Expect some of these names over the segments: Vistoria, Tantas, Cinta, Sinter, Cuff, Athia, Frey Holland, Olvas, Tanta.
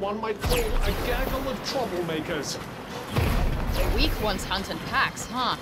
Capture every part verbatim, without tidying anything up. what one might call a gaggle of troublemakers. The weak ones hunt in packs, huh?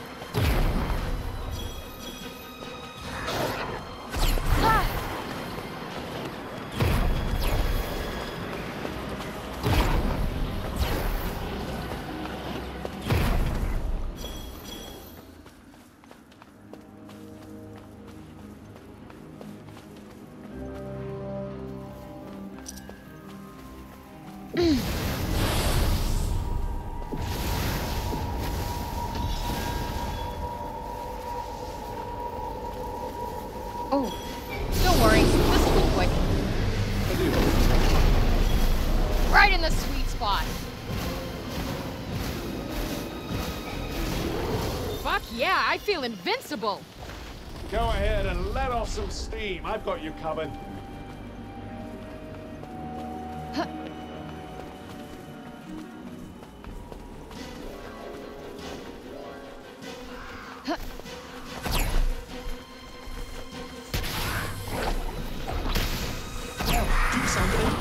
Invincible. Go ahead and let off some steam. I've got you covered. Huh. Huh. Oh, do something.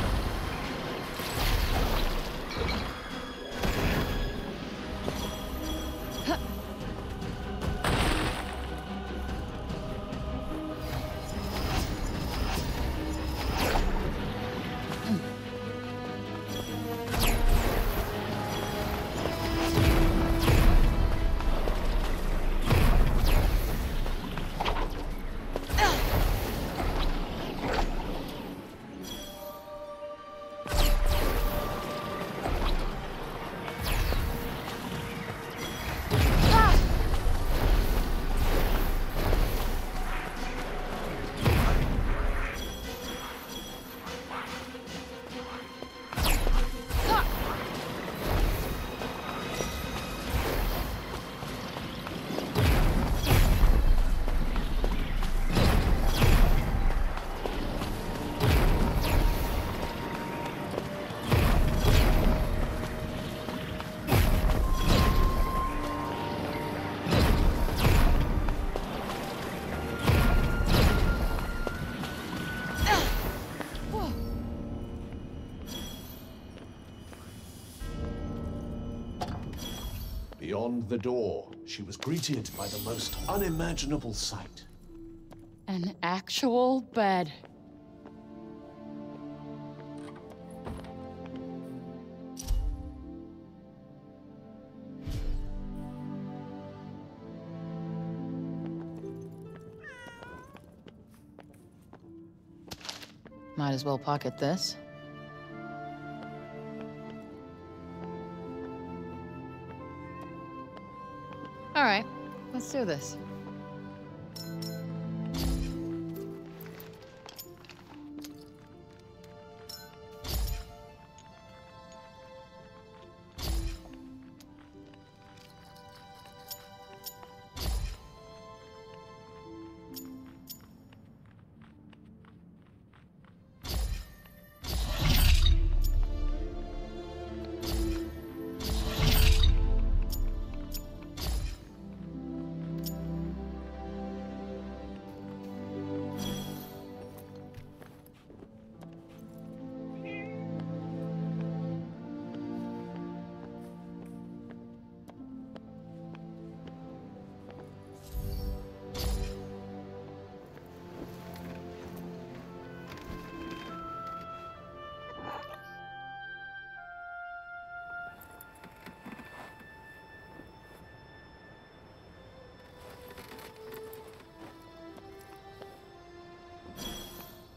Beyond the door, she was greeted by the most unimaginable sight. An actual bed. Might as well pocket this. All right, let's do this.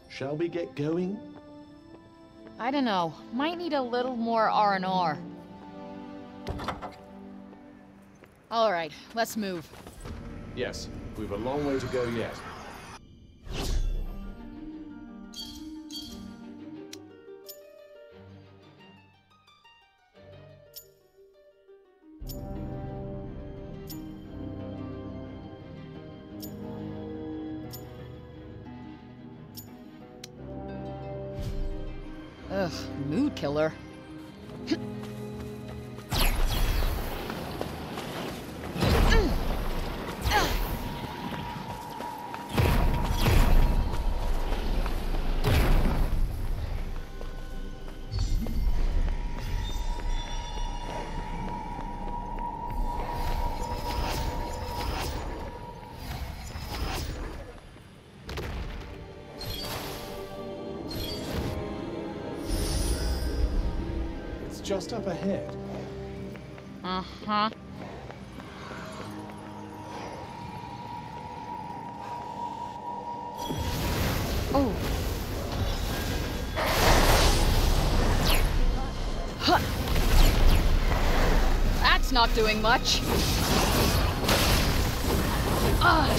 Shall we get going? I don't know. Might need a little more R and R. All right, let's move. Yes, we've a long way to go yet. Ugh, mood killer. just up ahead. Uh-huh. Oh. Huh. That's not doing much. Ah.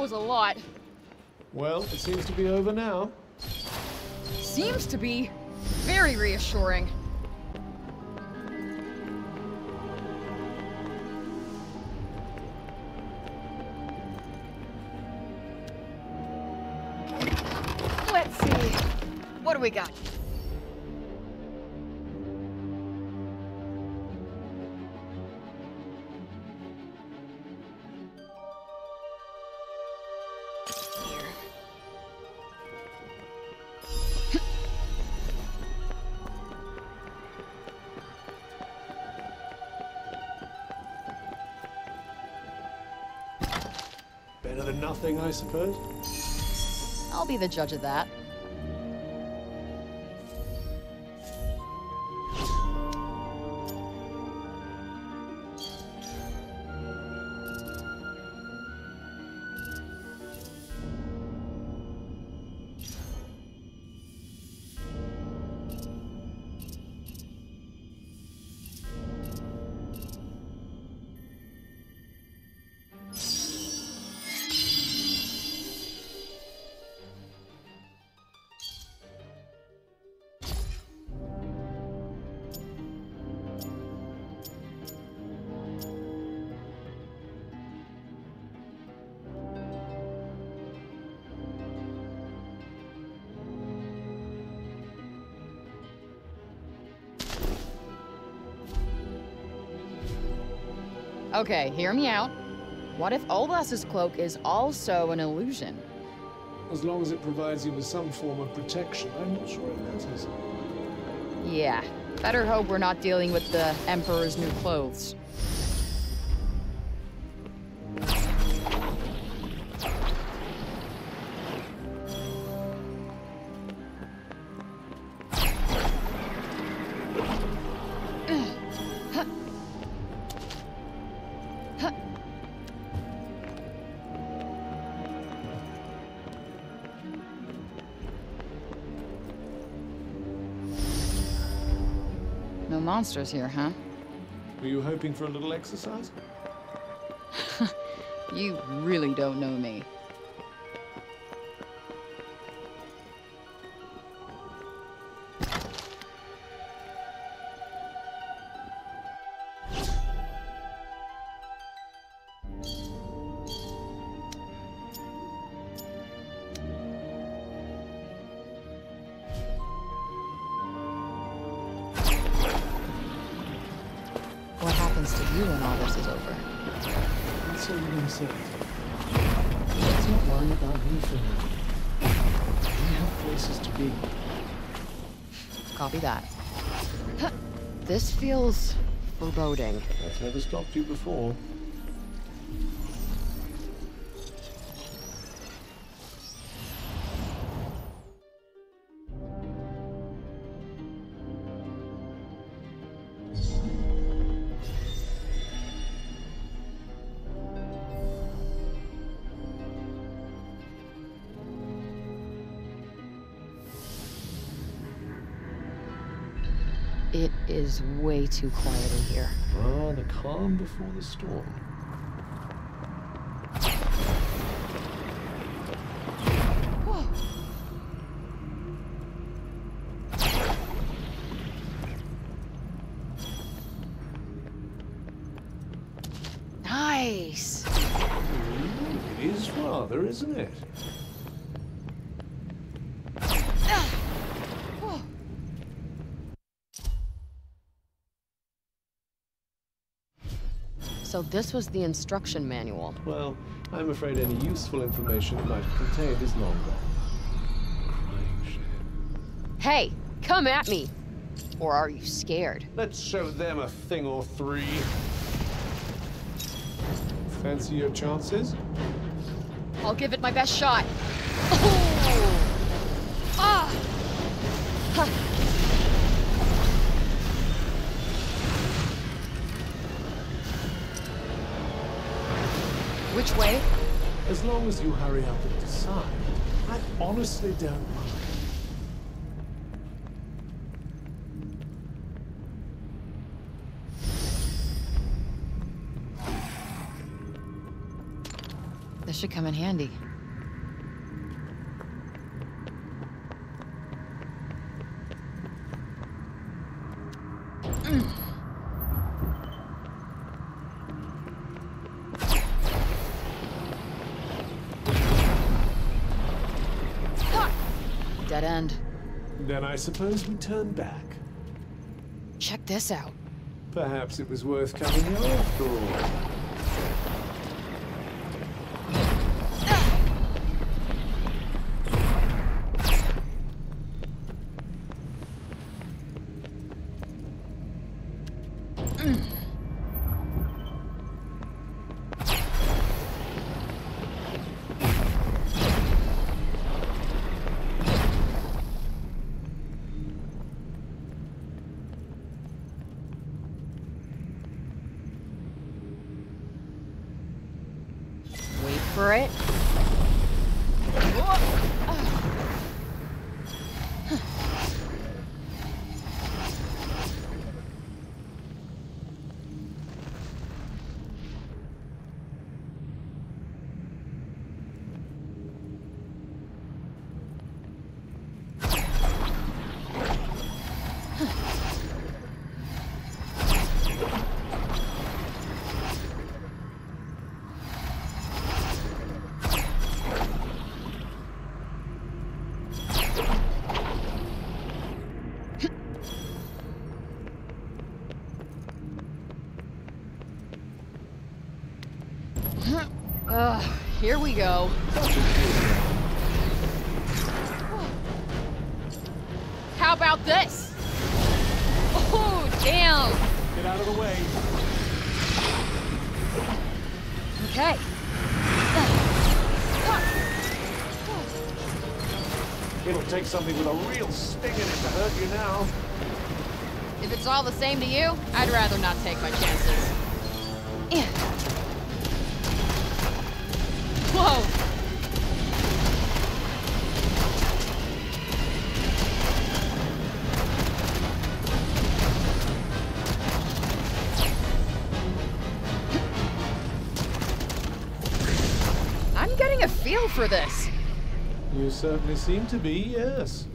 Was a lot. Well, it seems to be over now. Seems to be very reassuring. Let's see. What do we got? Thing, I suppose. I'll be the judge of that. Okay, hear me out. What if Olvas's cloak is also an illusion? As long as it provides you with some form of protection, I'm not sure it matters. Yeah, better hope we're not dealing with the Emperor's new clothes. Monsters here, huh? Were you hoping for a little exercise? You really don't know me. This feels foreboding. That's never stopped you before. Is way too quiet in here. Ah, the calm before the storm. Whoa. place. It is rather, isn't it? So this was the instruction manual. Well, I'm afraid any useful information it might contain is long gone. Crying shit. Hey, come at me! Or are you scared? Let's show them a thing or three. Fancy your chances? I'll give it my best shot. Oh. Ah! Ha! Which way? As long as you hurry up and decide, I honestly don't mind. This should come in handy. End. Then I suppose we turn back. Check this out. Perhaps it was worth coming here after all. Here we go. How about this? Oh, damn! Get out of the way. Okay. It'll take something with a real sting in it to hurt you now. If it's all the same to you, I'd rather not take my chances. For this. You certainly seem to be, yes.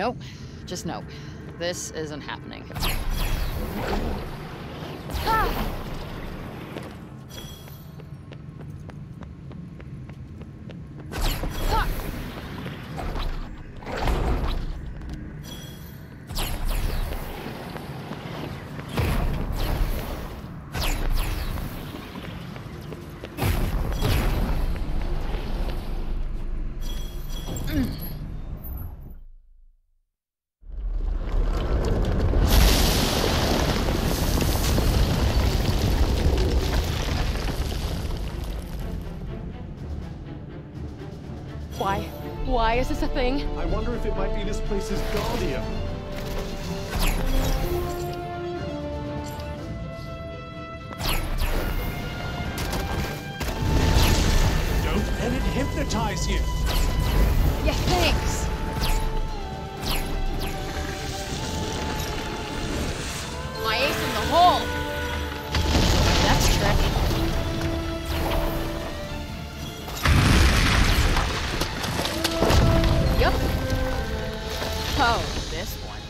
No, just no. This isn't happening. Ah! Why is this a thing? I wonder if it might be this place's guardian. Don't let it hypnotize you. Yeah, thanks. My ace in the hole. That's tricky. Oh, this one.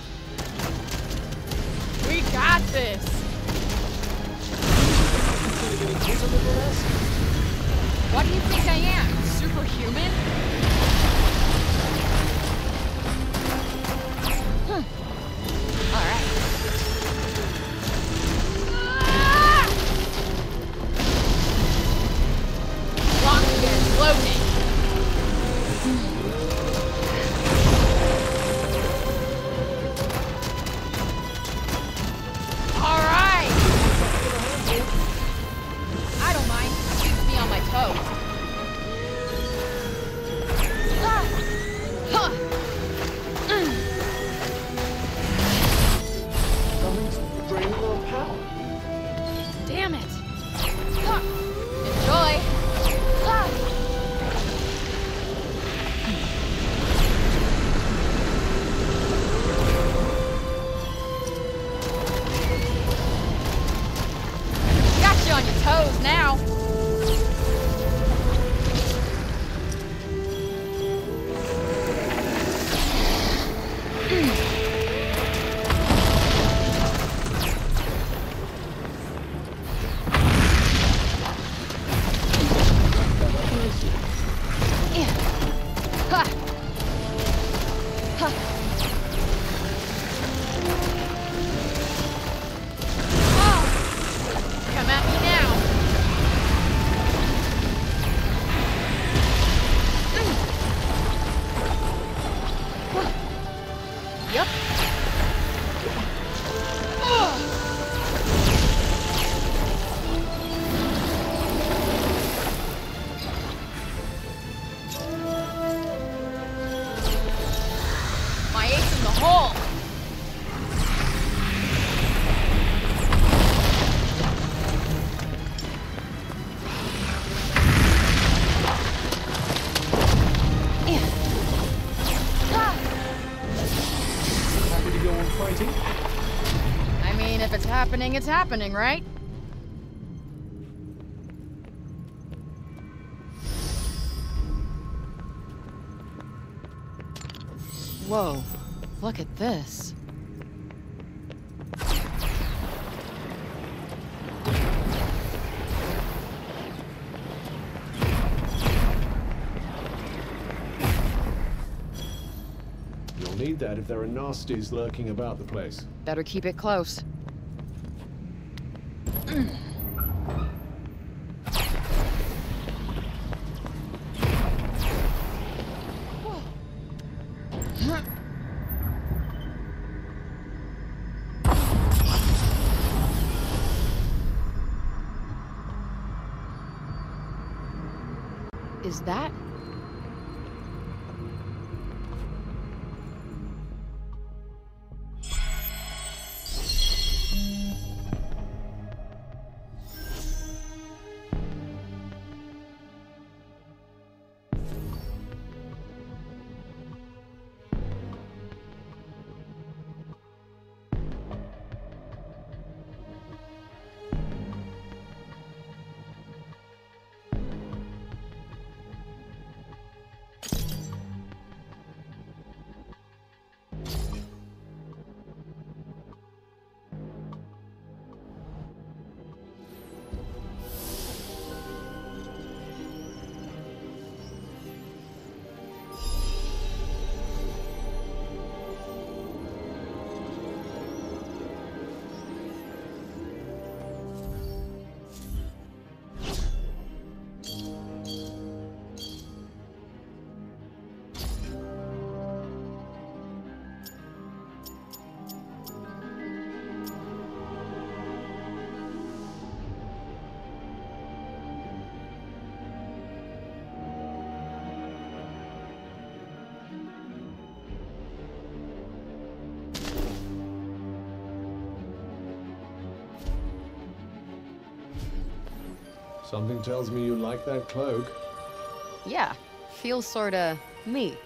We got this! What do you think I am? Superhuman? Huh. Alright. Ah! Locked and loaded. Happening, it's happening, right? Whoa, look at this. You'll need that if there are nasties lurking about the place. Better keep it close. Is that? Something tells me you like that cloak. Yeah, feels sorta me.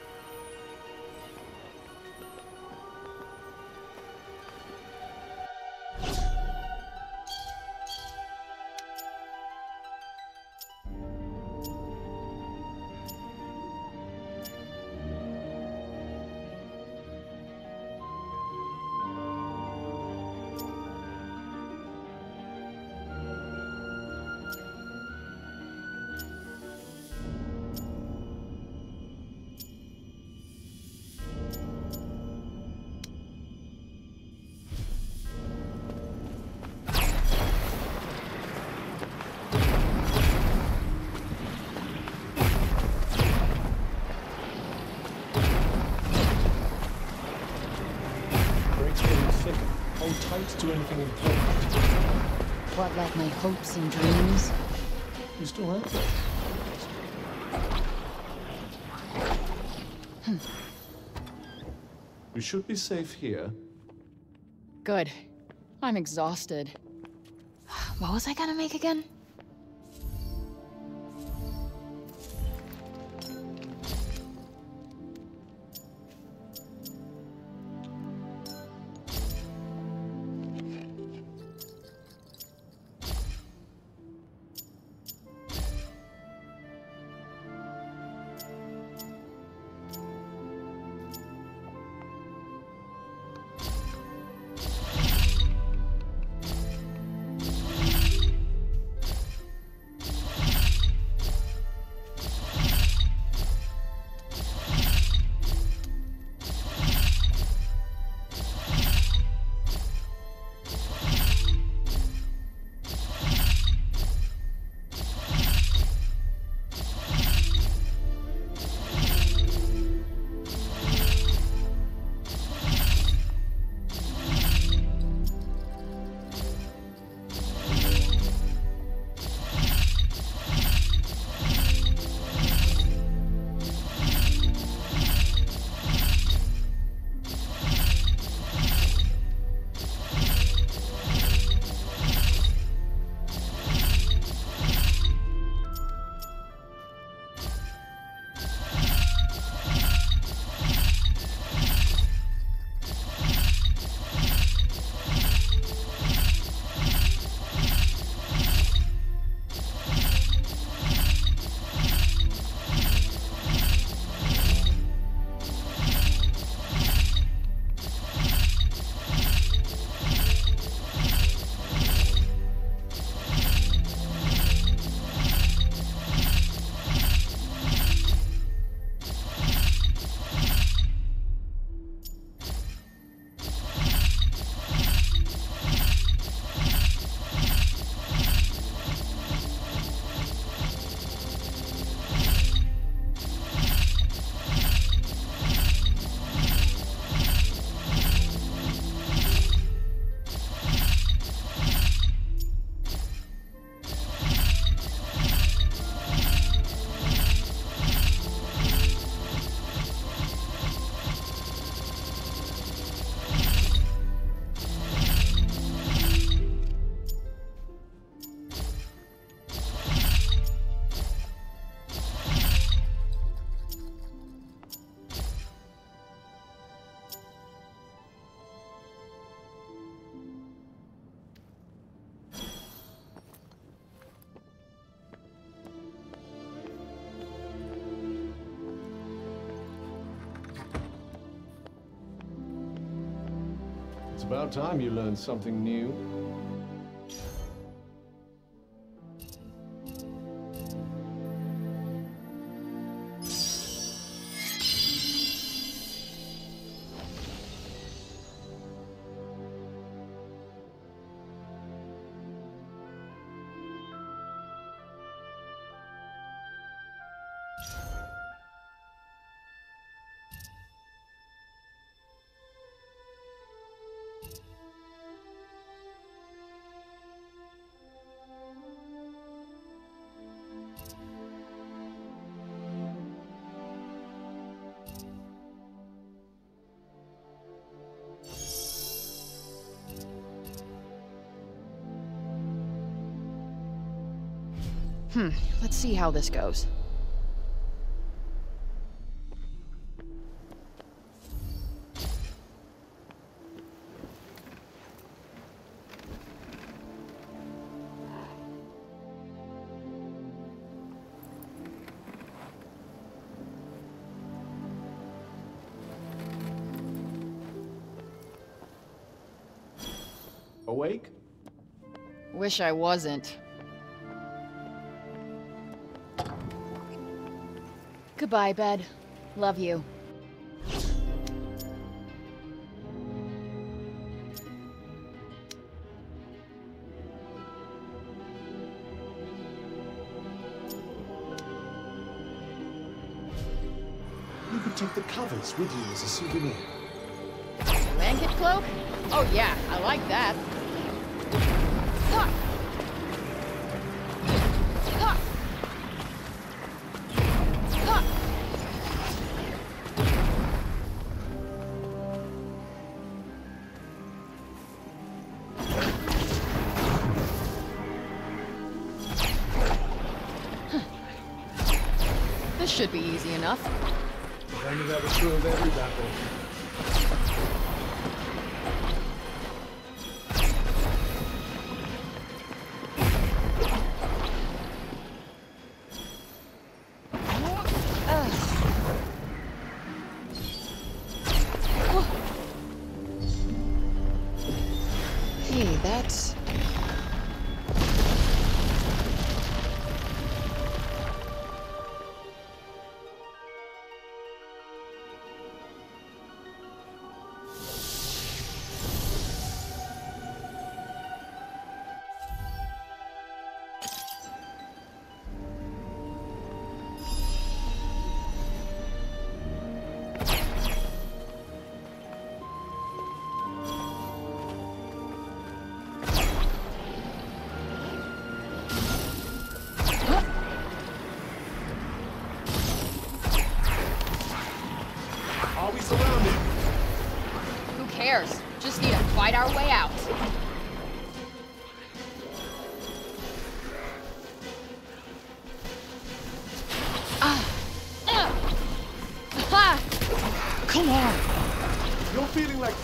To anything important. What, like my hopes and dreams? You still have them. Hm. We should be safe here. Good. I'm exhausted. What was I gonna make again? It's about time you learned something new. Hmm, let's see how this goes. Awake? Wish I wasn't. Goodbye, bed. Love you. You could take the covers with you as a souvenir. Blanket cloak? Oh yeah, I like that. This should be easy enough. I knew that was true of every battle.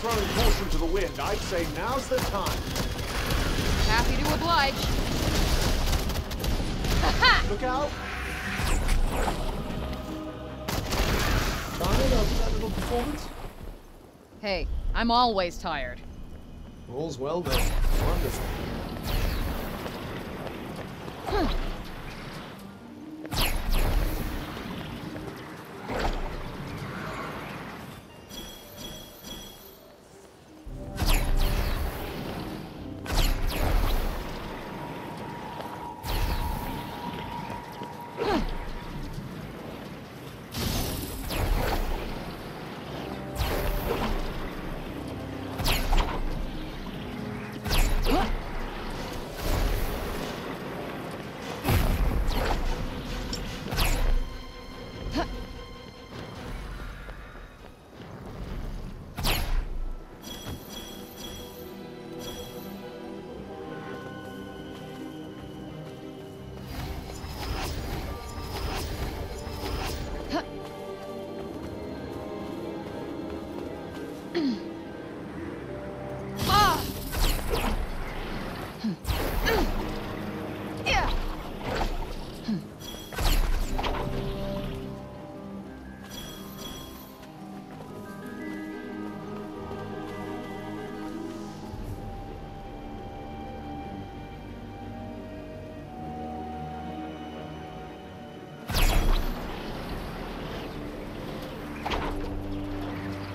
Throwing caution to the wind, I'd say now's the time. Happy to oblige. Look out! Tired after that little performance? Hey, I'm always tired. All's well then. Wonderful.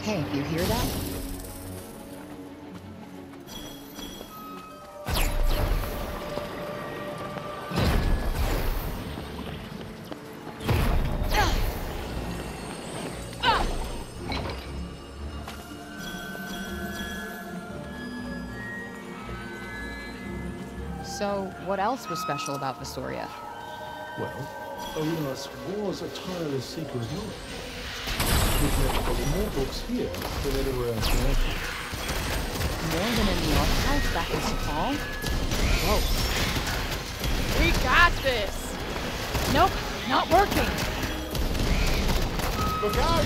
Hey, you hear that? So, what else was special about Vistoria? Well, Olvas was a tireless seeker of knowledge. We've got more books here than anywhere else in Athia. More than in the archives back in Sinter. Whoa. We got this! Nope, not working. Look out!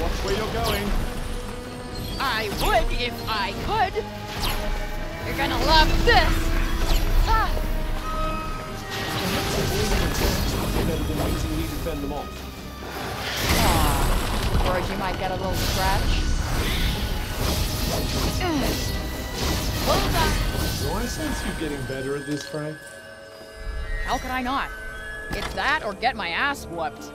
Watch where you're going. I would if I could. You're gonna love this. Ah. Better than waiting me to fend them off. Ah, or you might get a little scratch. Hold on. Do I sense you getting better at this, Frank? How could I not? It's that or get my ass whooped.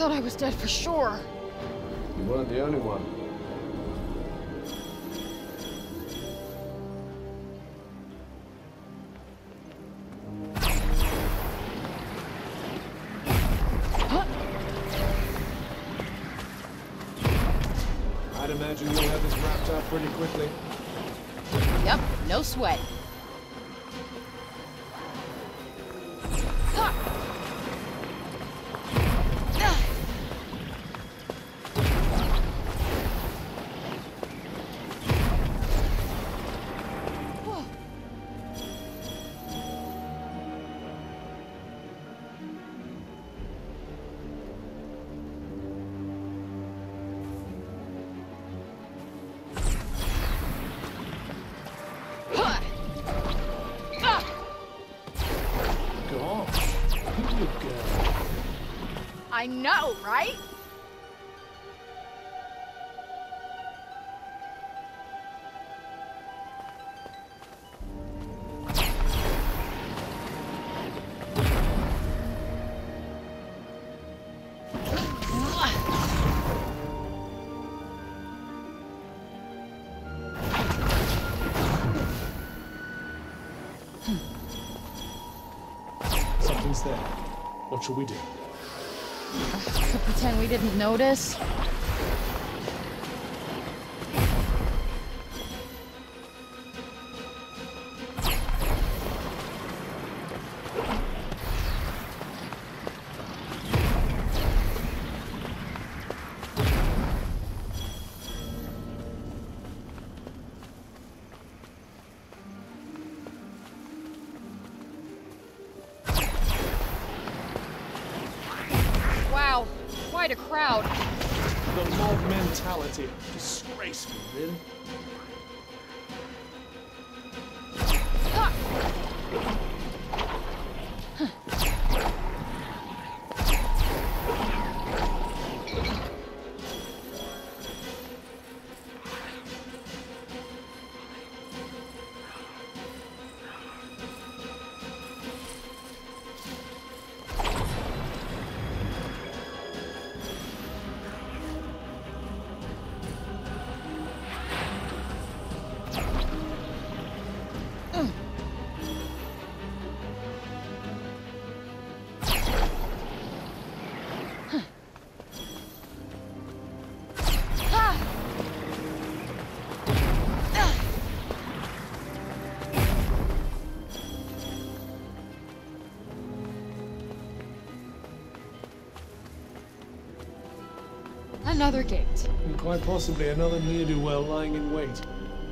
I was dead for sure. You weren't the only one. Huh? I'd imagine you'll have this wrapped up pretty quickly. Yep, no sweat. I know, right? Something's there. What should we do? To pretend we didn't notice. Disgraceful, really. Another gate. And quite possibly another ne'er-do-well lying in wait.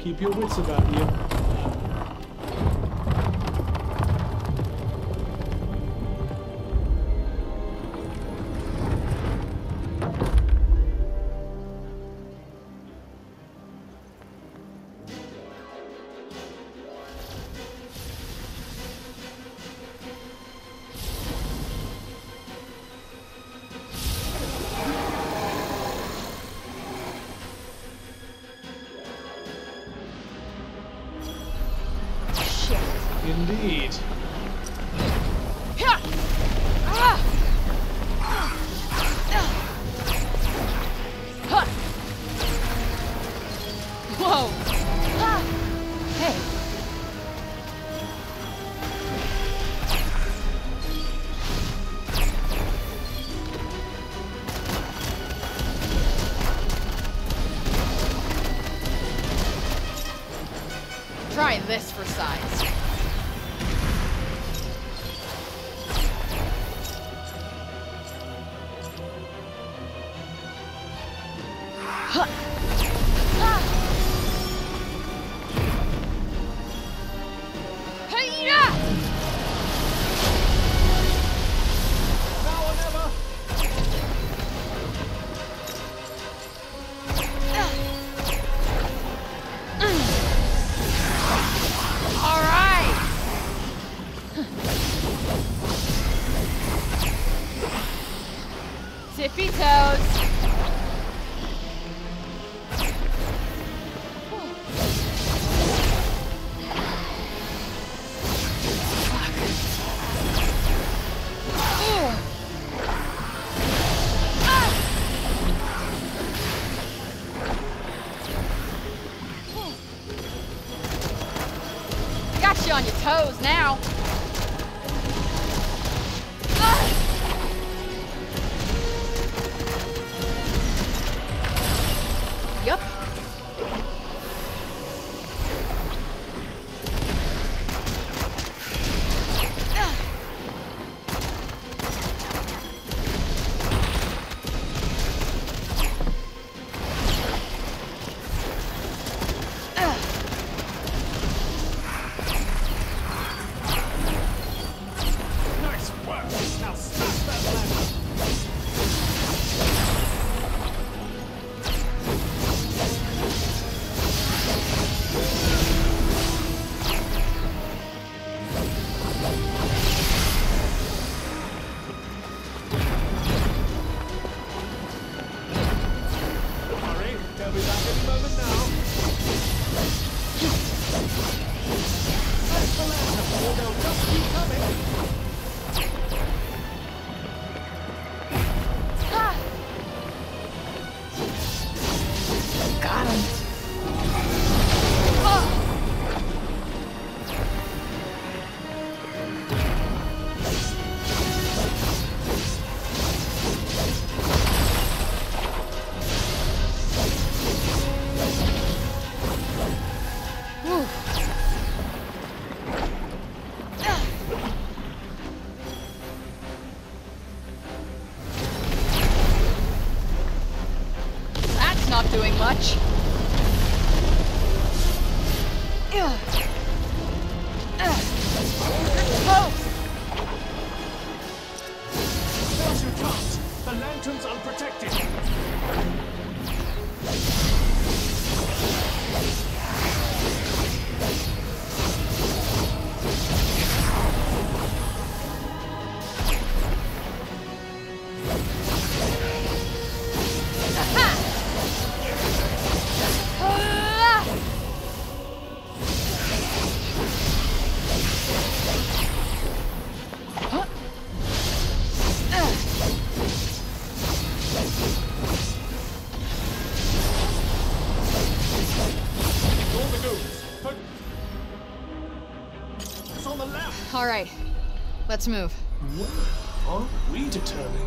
Keep your wits about you. Indeed. Whoa. Hey. Try this for size. Now. Yup. Much. All right, let's move. Well, aren't we determined?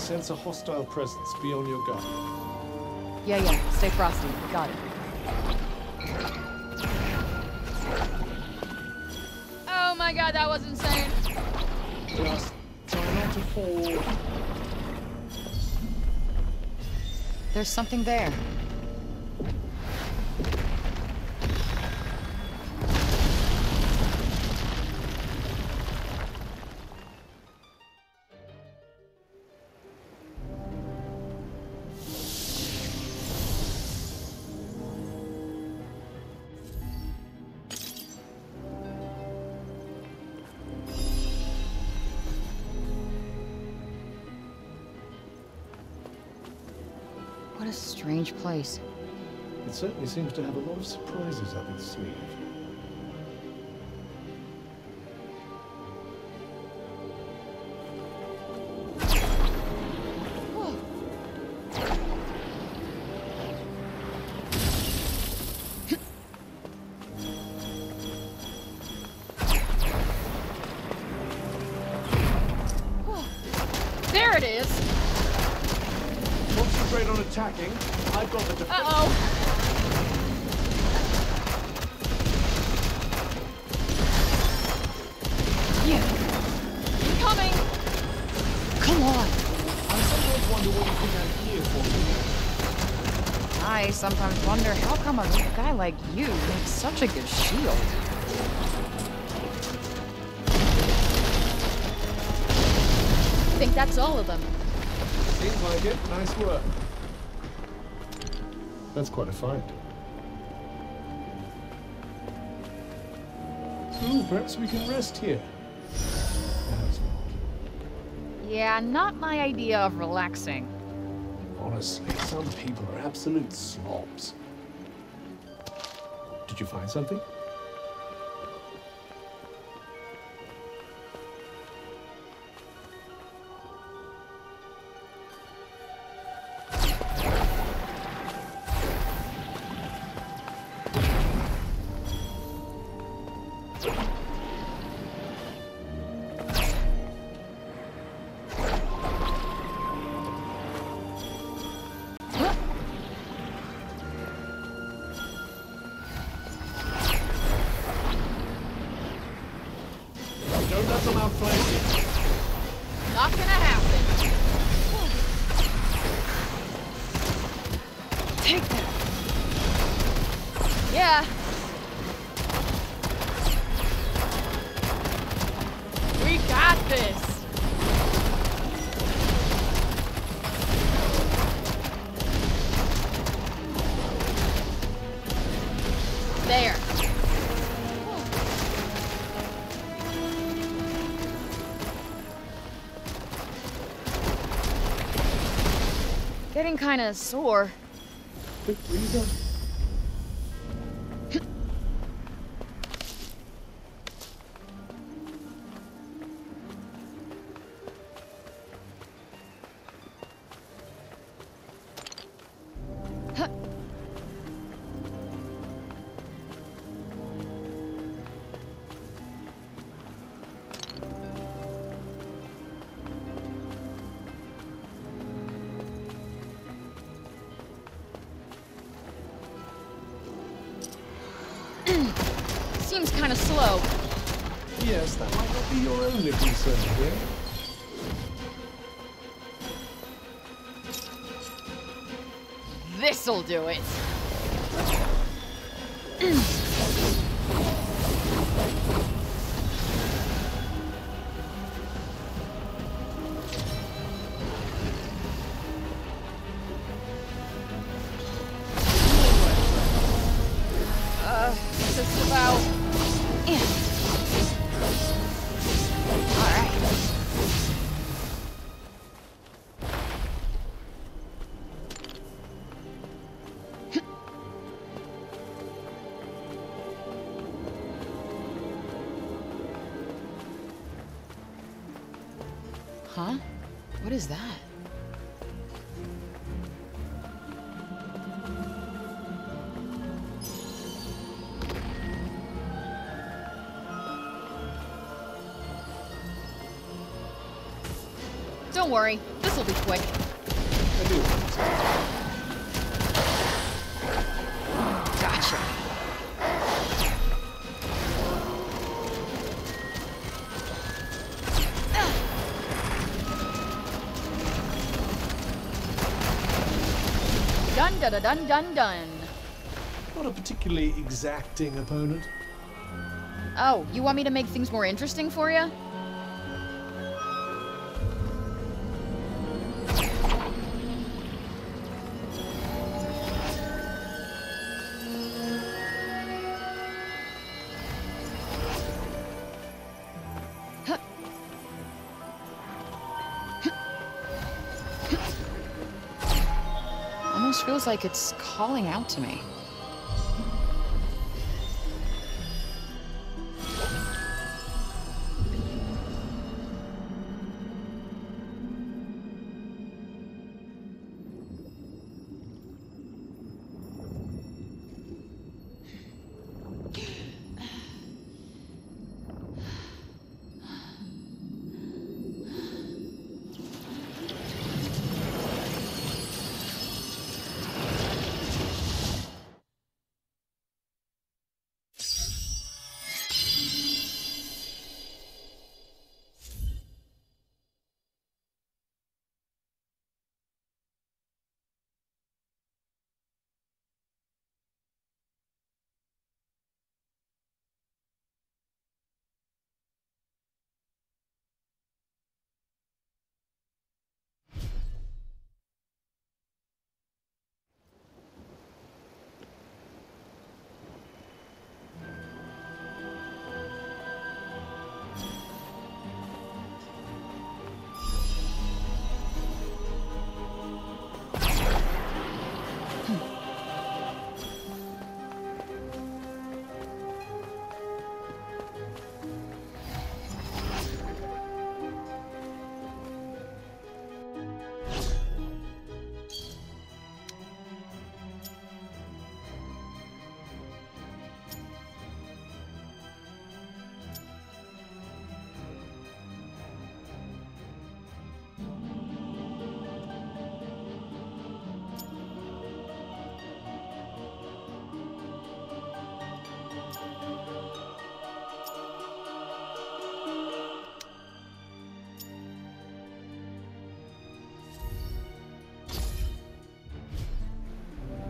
Sense a hostile presence. Be on your guard. Yeah, yeah. Stay frosty. Got it. my god, that was insane. Just try not to fall. There's something there. Place. It certainly seems to have a lot of surprises up its sleeve. There it is! Concentrate on attacking. I've got the defense. Uh-oh. I sometimes wonder how come a guy like you makes such a good shield. I think that's all of them. Seems like it. Nice work. That's quite a find. Ooh, perhaps we can rest here. Perhaps not. Yeah, not my idea of relaxing. Honestly, some people are absolute slobs. Did you find something? Getting kind of sore. Good reason. Seems kind of slow. Yes, that might not be your only concern here. This'll do it. Huh? What is that? Don't worry, this will be quick. I do. Gotcha. Dun dun dun dun dun. Not a particularly exacting opponent. Oh, you want me to make things more interesting for you? Feels like it's calling out to me.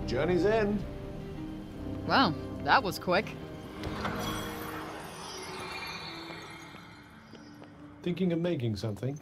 Journey's end. Wow, that was quick. Thinking of making something?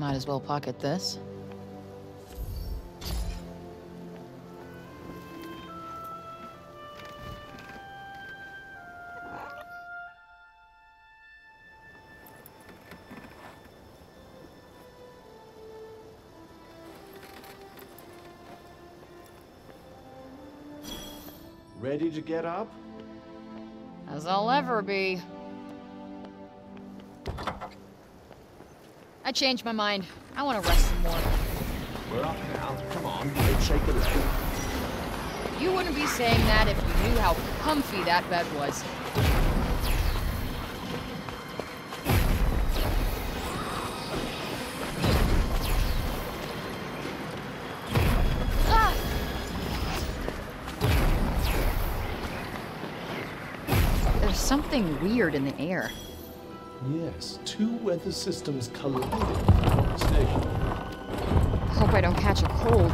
Might as well pocket this. Ready to get up? As I'll ever be. I changed my mind. I want to rest some more. We're up now. Come on, don't shake the leg. You wouldn't be saying that if you knew how comfy that bed was. Ah! There's something weird in the air. Yes, two weather systems collided on the station. Hope I don't catch a cold.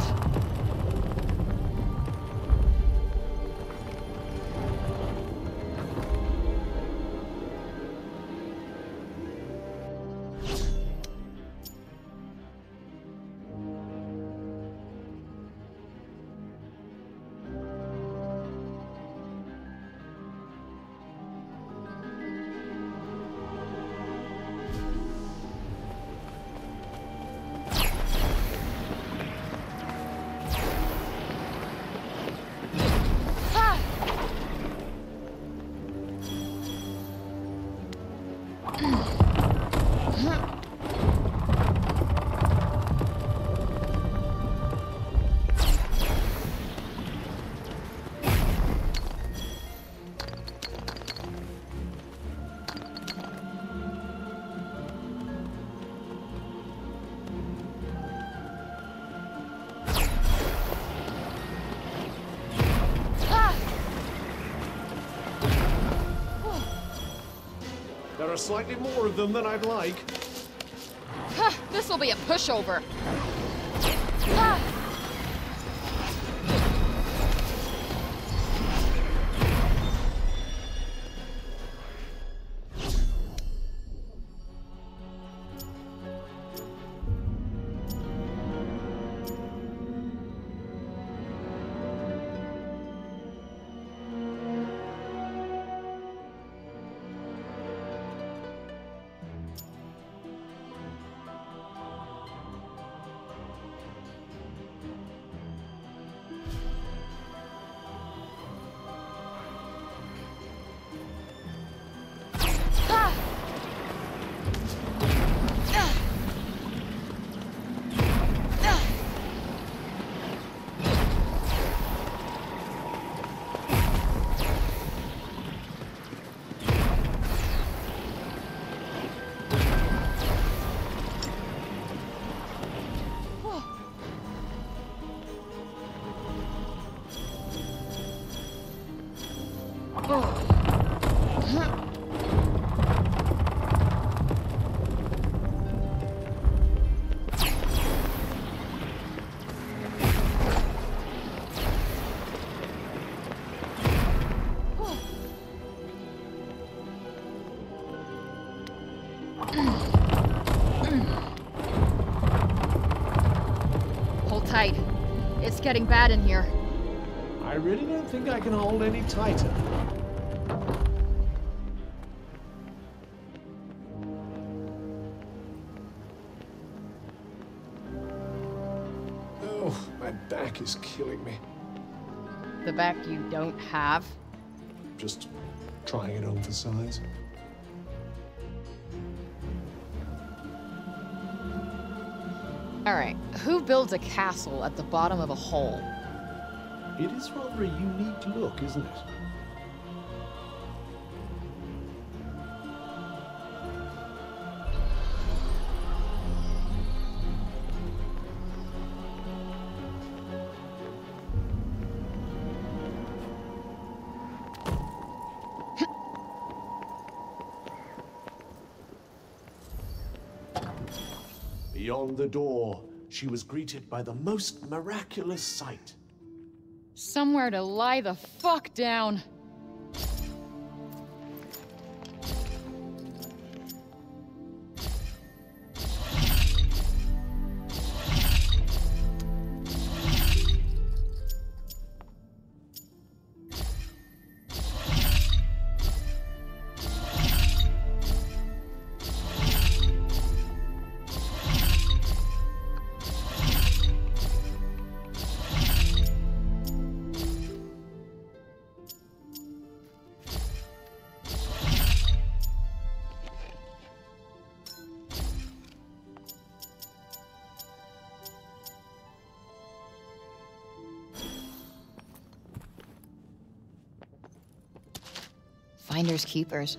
There are slightly more of them than I'd like. Huh, this will be a pushover. Ah. It's getting bad in here. I really don't think I can hold any tighter. Oh, my back is killing me. The back you don't have? Just trying it on for size. Alright, who builds a castle at the bottom of a hole? It is rather a unique look, isn't it? Beyond the door, she was greeted by the most miraculous sight. Somewhere to lie the fuck down. Finders keepers.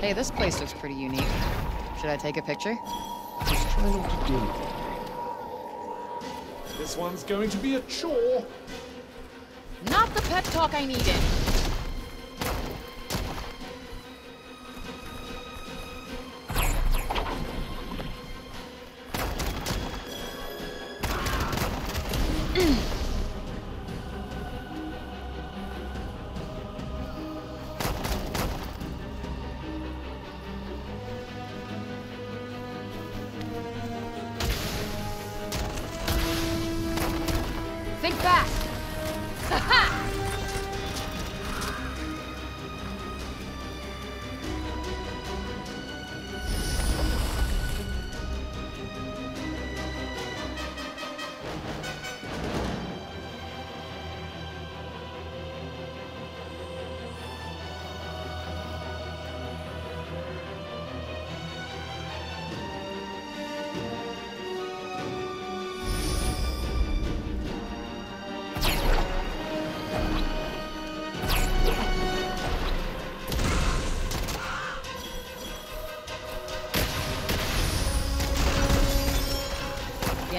Hey, this place looks pretty unique. Should I take a picture? Just try not to do it. This one's going to be a chore. Not the pep talk I needed. Think back. Ha!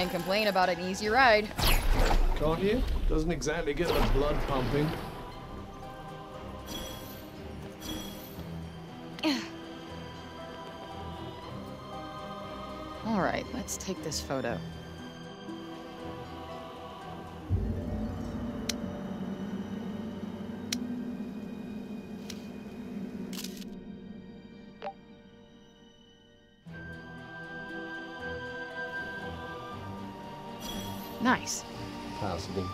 and complain about an easy ride. Can't you? Doesn't exactly get the blood pumping. All right, let's take this photo. Nice. Possibly.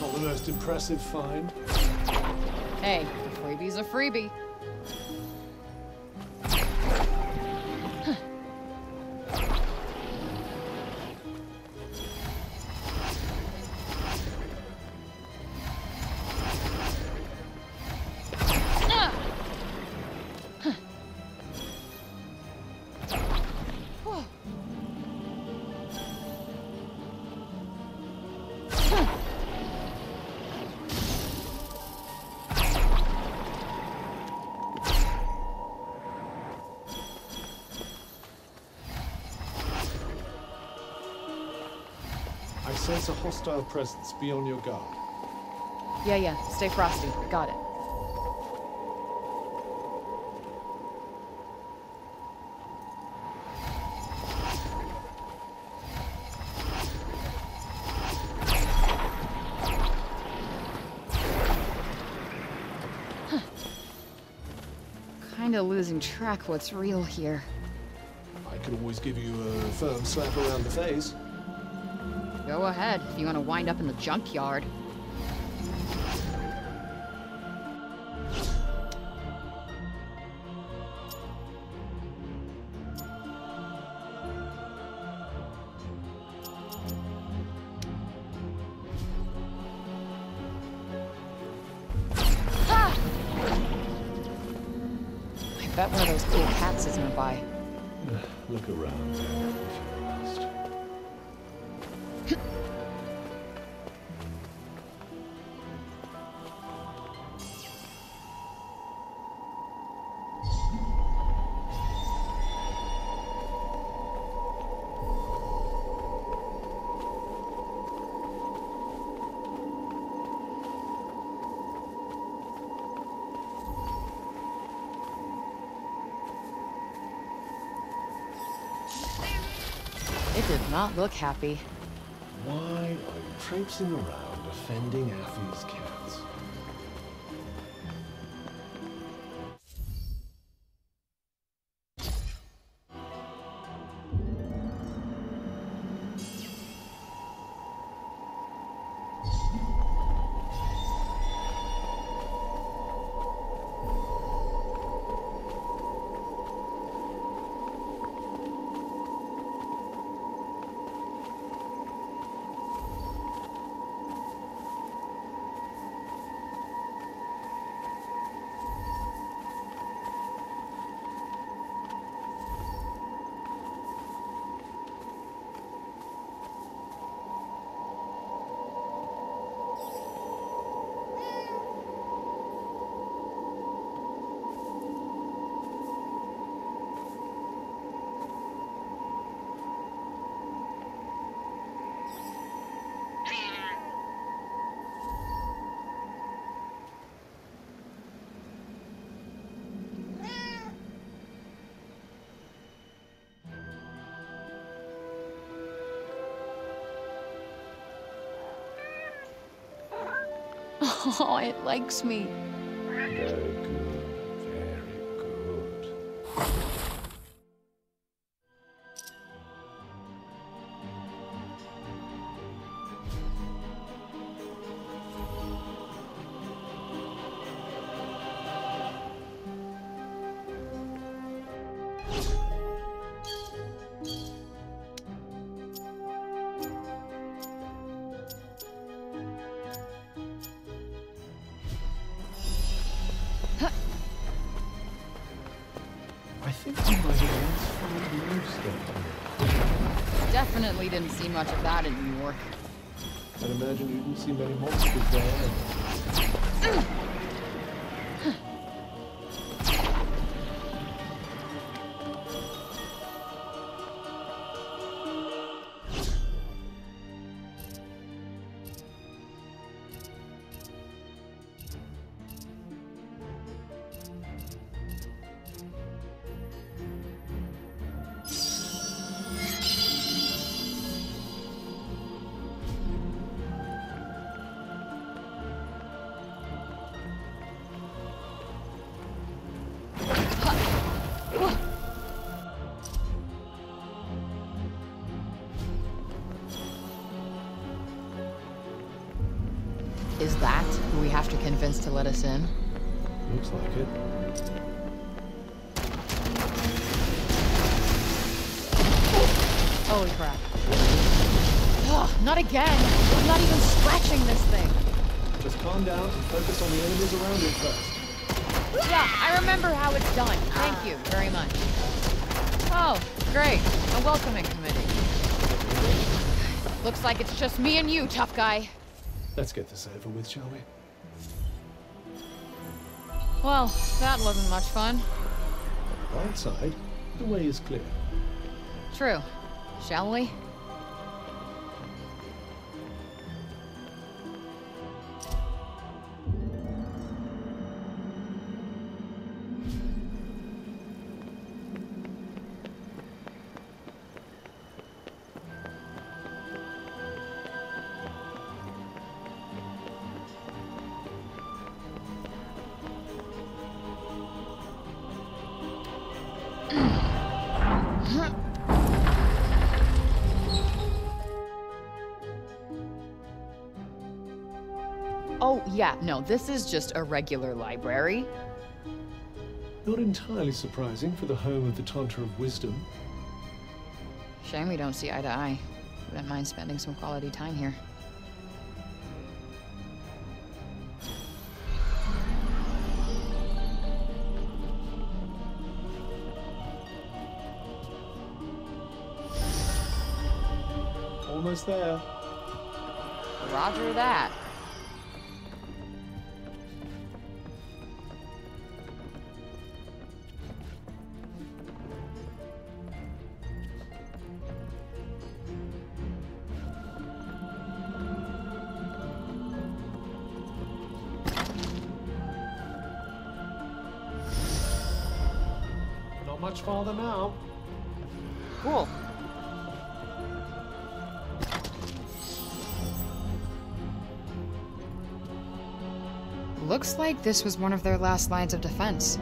Not the most impressive find. Hey, a freebie's a freebie. Huh. Ah. Huh. Whoa. There's a hostile presence. Be on your guard. Yeah, yeah. Stay frosty. Got it. Huh. Kinda losing track what's real here. I could always give you a firm slap around the face. Go ahead, if you want to wind up in the junkyard. Ah! I bet one of those cool cats is nearby. Look around. Did not look happy. Why are you traipsing around offending Athia's cats? Oh, it likes me. Very good. Very good. Definitely didn't see much of that in New York. I'd imagine you didn't see many monsters there. Is that who we have to convince to let us in? Looks like it. Holy crap. Ugh, not again! I'm not even scratching this thing! Just calm down and focus on the enemies around you first. Yeah, I remember how it's done. Thank you very much. Oh, great. A welcoming committee. Looks like it's just me and you, tough guy. Let's get this over with, shall we? Well, that wasn't much fun. On our side, the way is clear. True. Shall we? Yeah, no, this is just a regular library. Not entirely surprising for the home of the Tanta of Wisdom. Shame we don't see eye to eye. Wouldn't mind spending some quality time here. Almost there. Roger that. Much farther now. Cool. Looks like this was one of their last lines of defense.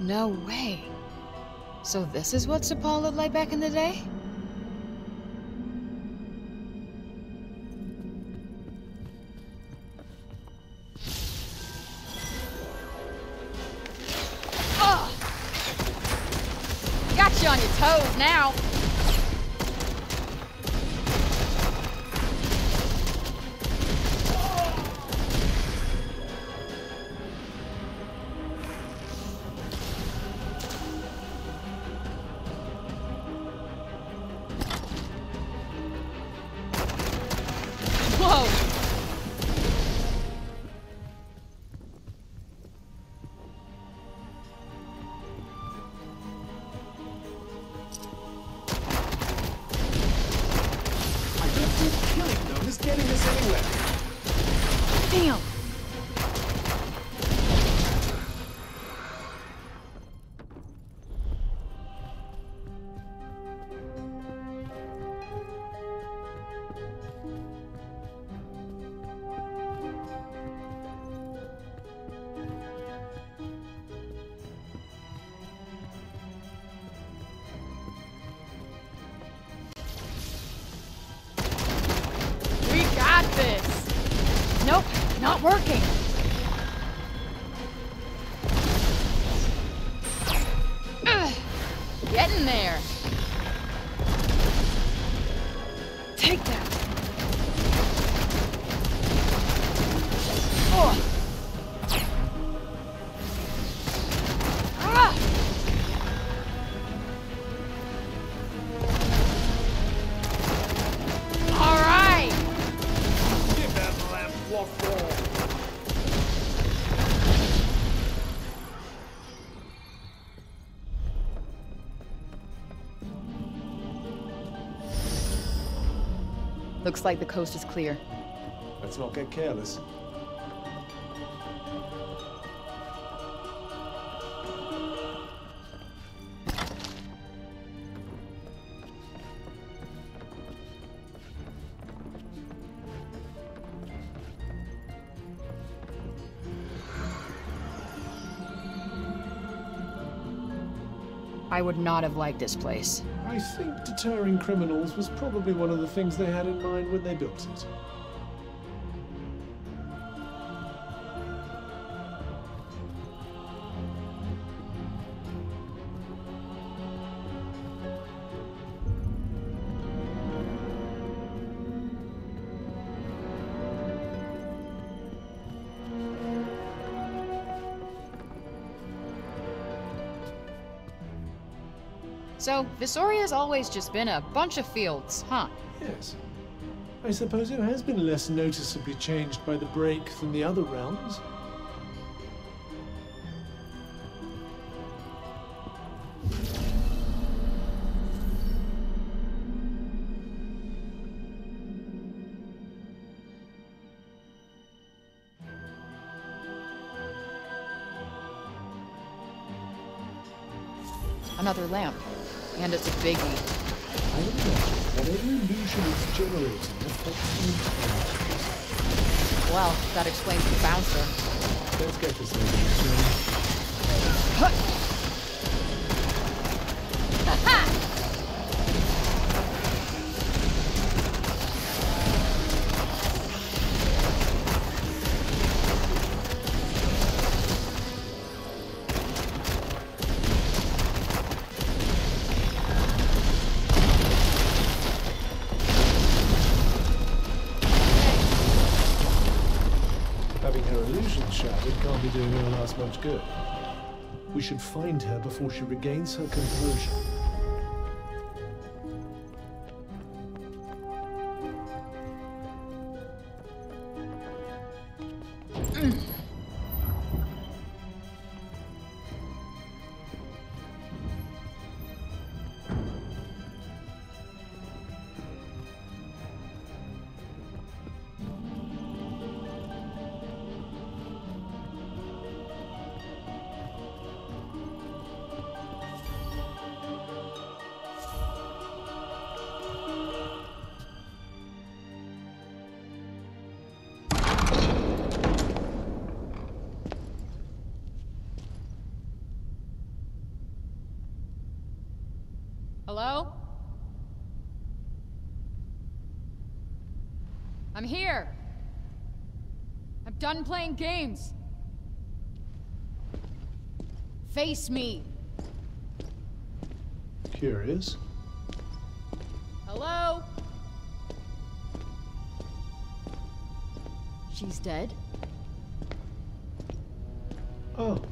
No way. So this is what Sepal looked like back in the day? Ugh! Got you on your toes now. Working. Ugh. Getting there. Take that. Oh. Ah. All right. Give that left block wall. Looks like the coast is clear. Let's not get careless. I would not have liked this place. I think deterring criminals was probably one of the things they had in mind when they built it. So, Vistoria's always just been a bunch of fields, huh? Yes. I suppose it has been less noticeably changed by the break than the other realms. Another lamp. And it's a biggie. I imagine whatever illusion is generating affects the entire. Well, that explains the bouncer. Let's get this lady soon. Ha! Much good. We should find her before she regains her composure. Mm. Hello? I'm here. I'm done playing games. Face me. Curious? Hello? She's dead? Oh.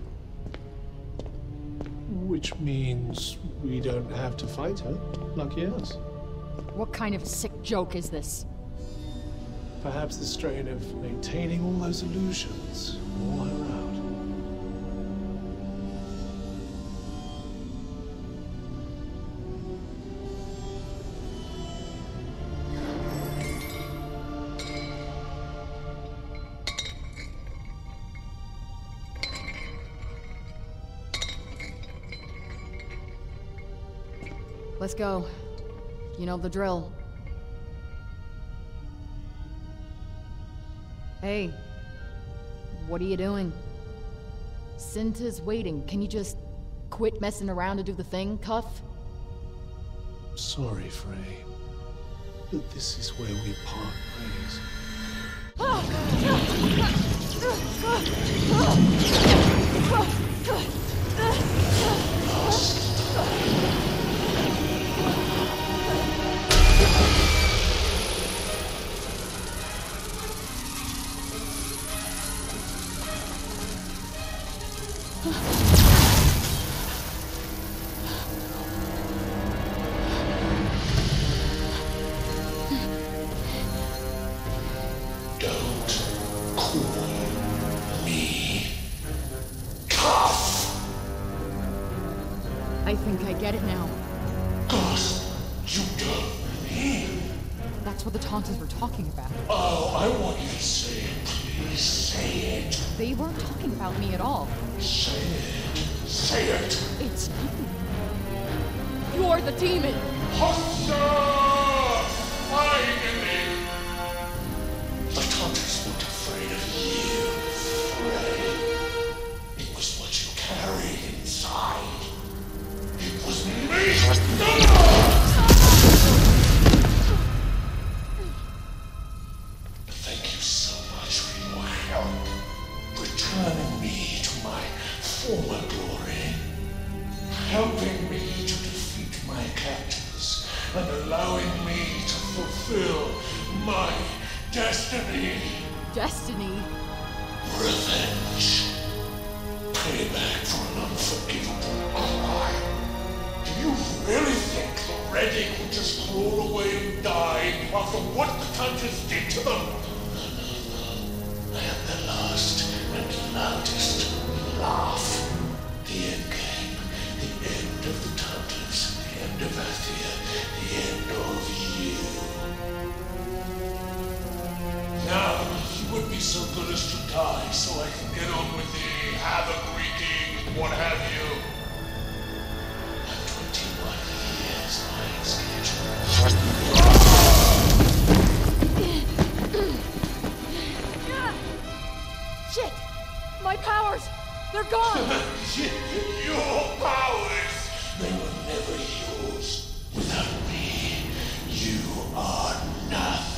Which means we don't have to fight her. Lucky us. What kind of sick joke is this? Perhaps the strain of maintaining all those illusions wore her Let's go. You know the drill. Hey, what are you doing? Cinta's waiting. Can you just quit messing around and do the thing, Cuff? Sorry, Frey, but this is where we part ways. Oh. former glory, helping me to defeat my captors and allowing me to fulfill my destiny. Destiny? Revenge. Payback for an unforgivable crime. Do you really think the Redding will just crawl away and die after what the Tantas did to them? I am the last and loudest laugh. The end game, the end of the Tantas, the end of Athia, the end of you. Now, you would be so good as to die so I can get on with the havoc wreaking, what have you. I'm twenty-one years behind schedule. Shit! My powers! They're gone! Your powers! They were never yours. Without me, you are nothing.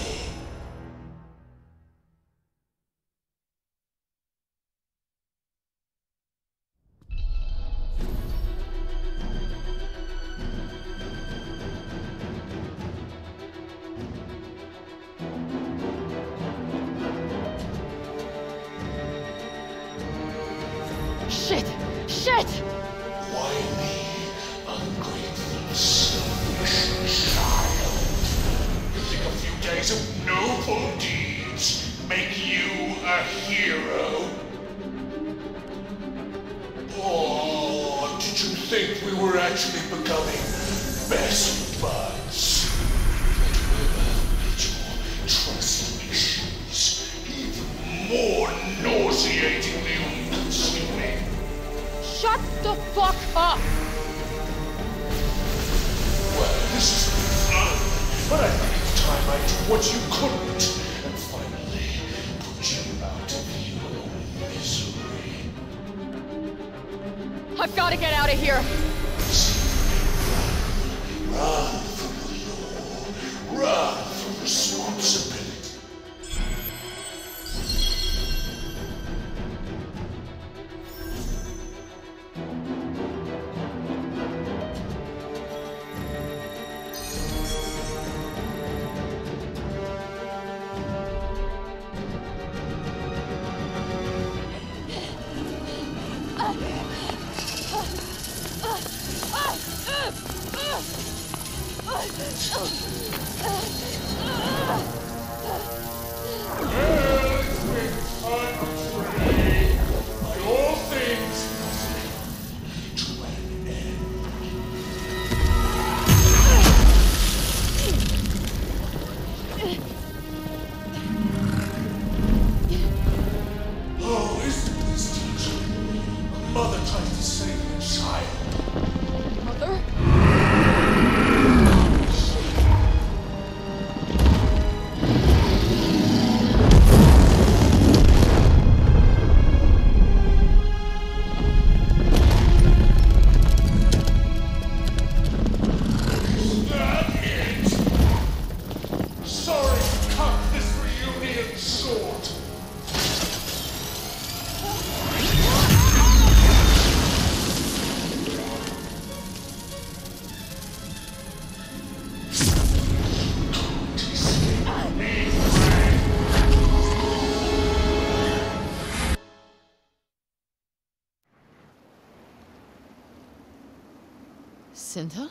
Cinta?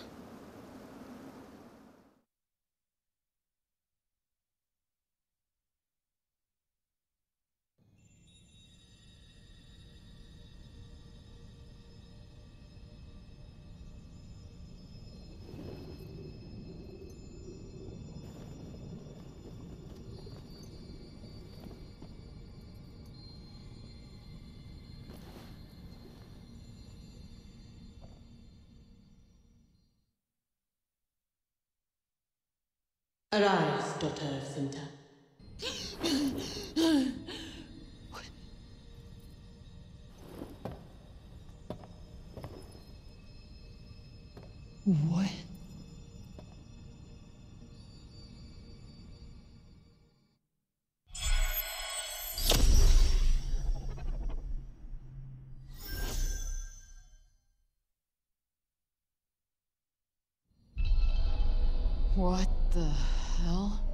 Arise, daughter of Cinta. What? What the hell?